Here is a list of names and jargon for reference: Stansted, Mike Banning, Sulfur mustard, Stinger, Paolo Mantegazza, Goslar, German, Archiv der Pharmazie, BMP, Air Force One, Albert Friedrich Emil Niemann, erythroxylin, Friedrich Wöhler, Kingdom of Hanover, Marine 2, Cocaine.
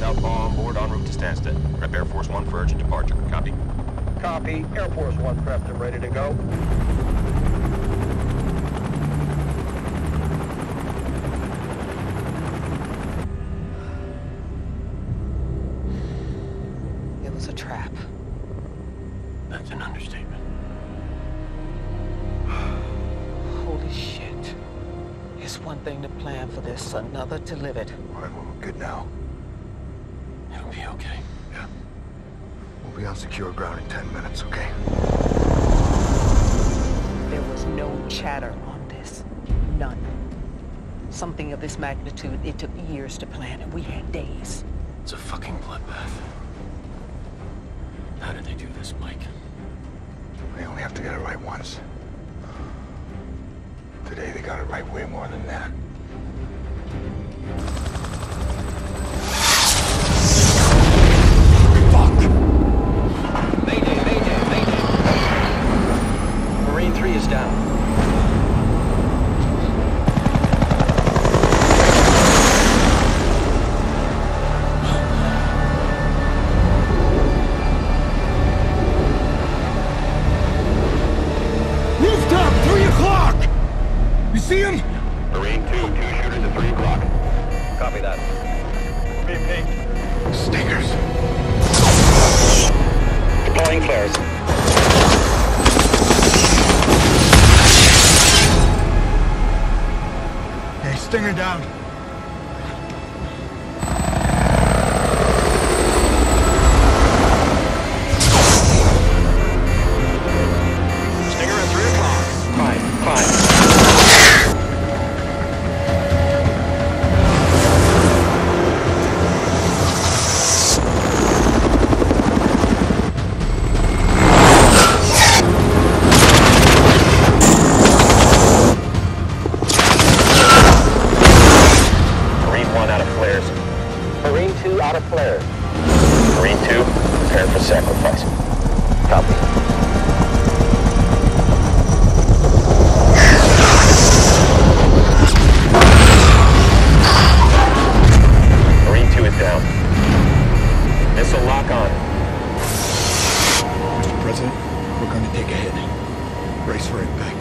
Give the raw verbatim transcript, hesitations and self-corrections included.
southbound on board en route to Stansted. Prep Air Force One for urgent departure. Copy? Copy. Air Force One prepped and ready to go. It was a trap. That's an understatement. Holy shit. It's one thing to plan for this, another to live it. All right, well, we're good now. It'll be okay. Yeah. We'll be on secure ground in ten minutes, okay? There was no chatter on this. None. Something of this magnitude, it took years to plan, and we had days. It's a fucking bloodbath. How did they do this, Mike? They only have to get it right once. Today, they got it right way more than that. Fuck! Mayday, mayday, mayday! Marine three is down. Rooftop, three o'clock! You see him? Marine two, two shooters at three o'clock. Copy that. B M P. Stingers. Deploying flares. Hey, Stinger down. Stinger at three o'clock. Fine, fine. Flares. Marine two, prepare for sacrifice. Copy. Marine two is down. Missile lock on. Mister President, we're going to take a hit. Brace for impact.